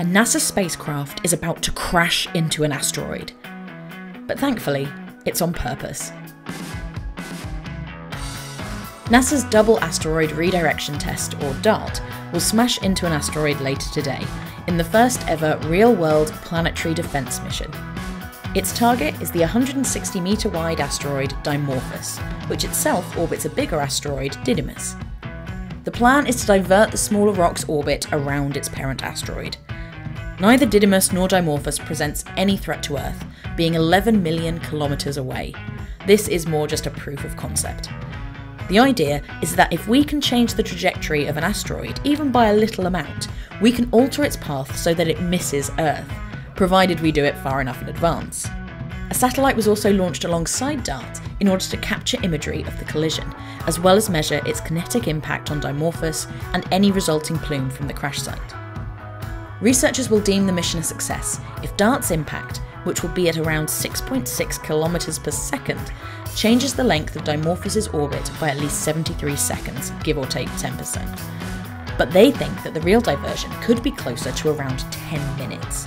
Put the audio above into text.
a NASA spacecraft is about to crash into an asteroid. But thankfully, it's on purpose. NASA's Double Asteroid Redirection Test, or DART, will smash into an asteroid later today, in the first ever real-world planetary defence mission. Its target is the 160-metre-wide asteroid Dimorphos, which itself orbits a bigger asteroid, Didymos. The plan is to divert the smaller rock's orbit around its parent asteroid. Neither Didymos nor Dimorphos presents any threat to Earth, being 11 million kilometres away. This is more just a proof of concept. The idea is that if we can change the trajectory of an asteroid, even by a little amount, we can alter its path so that it misses Earth, provided we do it far enough in advance. A satellite was also launched alongside DART in order to capture imagery of the collision, as well as measure its kinetic impact on Dimorphos and any resulting plume from the crash site. Researchers will deem the mission a success if DART's impact, which will be at around 6.6 kilometers per second, changes the length of Dimorphos' orbit by at least 73 seconds, give or take 10%. But they think that the real diversion could be closer to around 10 minutes.